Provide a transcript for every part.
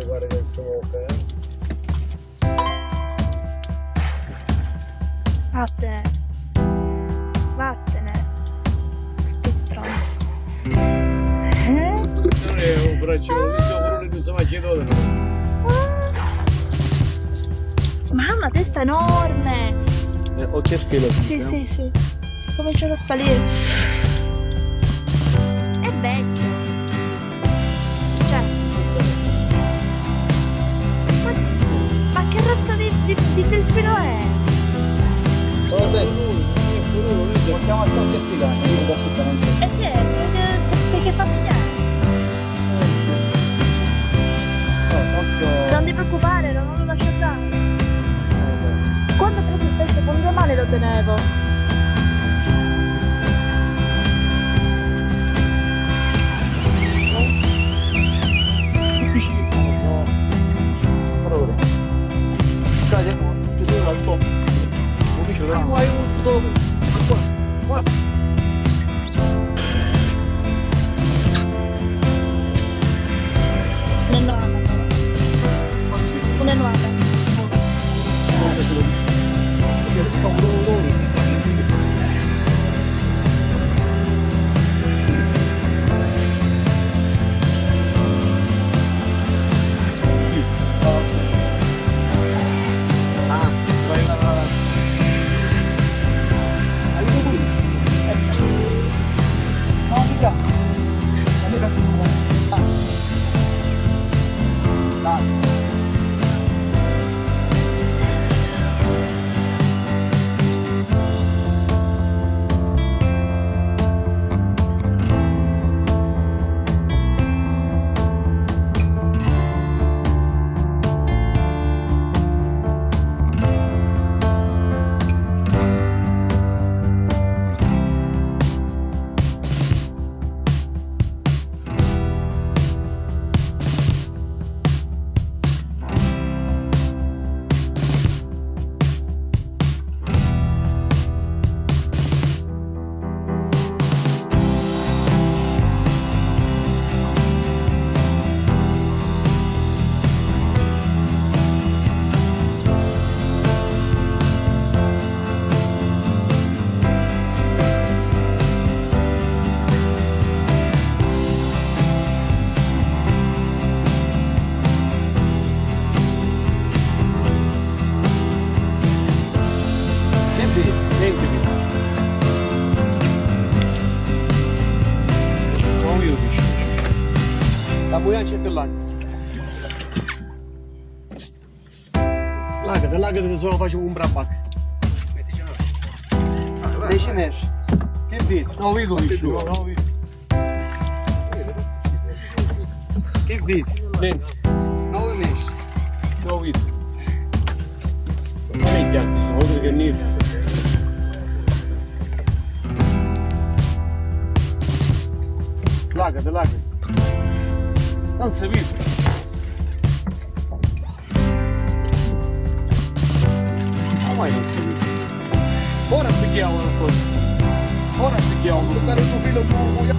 arrivare nel smoke, Vattene. Vattene. Che stronzo. Non è un braccio, non mi sono macinato. Ma ha una testa enorme. Occhi a filo. Sì. Ho cominciato a salire. Di delfino è? Vabbè, lui portiamo a stare questi cani, io da sotto non c'è. E che famiglia è? Occhio. Non ti preoccupare, non lo lascio andare. Quando ho preso il terzo secondo male lo tenevo. Lagă de zonă face un brapac. Deși mergi. Che vedo? Non vedo vicino. Che vedo? Lenti. Non mergi. Non vedo. Non è chiaro, sono oltre che niente. Lagă de lagă. Non si vede. Ora spieghiamo una cosa. Ora spieghiamo. Devo toccare il tuo filo con...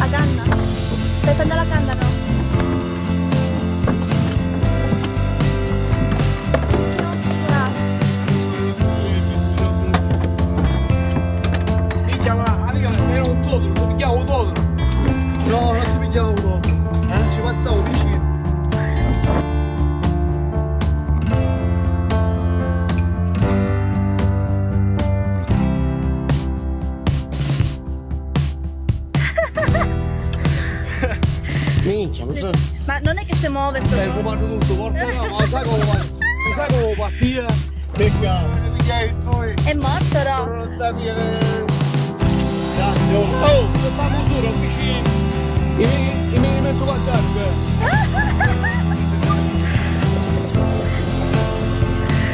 Adanna muove. Stai sopando tutto, porca no, ma sai come partire? Peccato. È morto, no? Grazie. Oh, sta misura vicino. I miei mezzo guardarvi.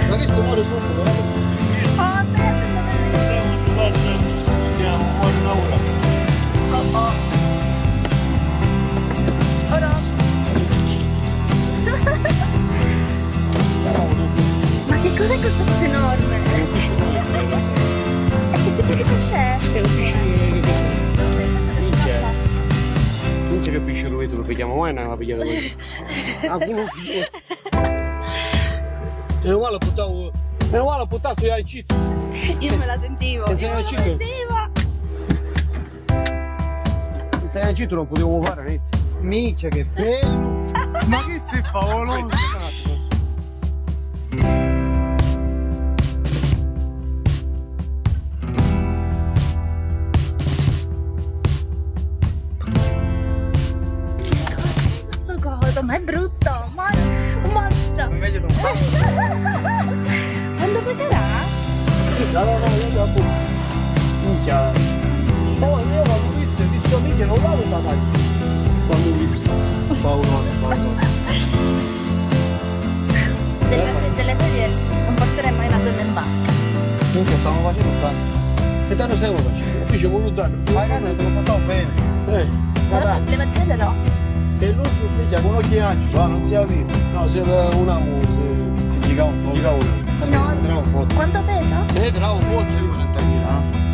Ma che sto muore sotto, guarda. Oh, aspetta, dove sei? Andiamo fuori una ora. Ora. Ma che cos'è questo coso enorme? È un piscino. E che c'è? È un piscino che c'è. Minchia che piscino lo vediamo mai, non la pigliata così. Ah, quello figo. Meno male ho buttato io al cito. Io me la sentivo. Io me la sentivo. Senza il cito non potevamo fare niente. Minchia che bello. Ma che sei favoloso. Quanto pesa? Tra un po' 40 kg.